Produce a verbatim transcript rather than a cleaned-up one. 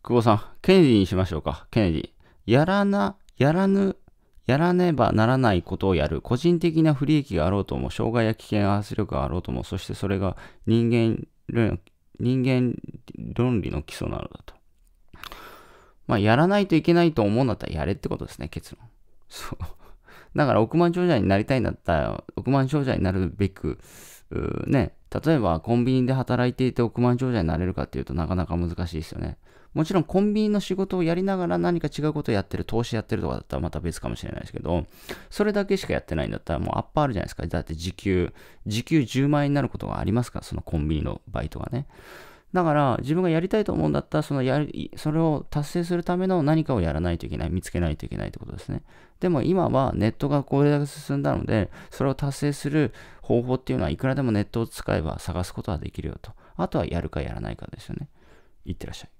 久保さん、ケネディにしましょうか。ケネディ。やらな、やらぬ、やらねばならないことをやる。個人的な不利益があろうとも、障害や危険、圧力があろうとも、そしてそれが人間、人間論理の基礎なのだと。まあ、やらないといけないと思うんだったらやれってことですね、結論。そう。だから、億万長者になりたいんだったら、億万長者になるべく、ね、例えばコンビニで働いていて億万長者になれるかっていうとなかなか難しいですよね。もちろんコンビニの仕事をやりながら何か違うことをやってる、投資やってるとかだったらまた別かもしれないですけど、それだけしかやってないんだったらもうアッパーあるじゃないですか。だって時給、時給じゅうまんえんになることがありますから、そのコンビニのバイトがね。だから自分がやりたいと思うんだったら、そのやり、それを達成するための何かをやらないといけない、見つけないといけないってことですね。でも今はネットがこれだけ進んだので、それを達成する方法っていうのはいくらでもネットを使えば探すことはできるよと。あとはやるかやらないかですよね。いってらっしゃい。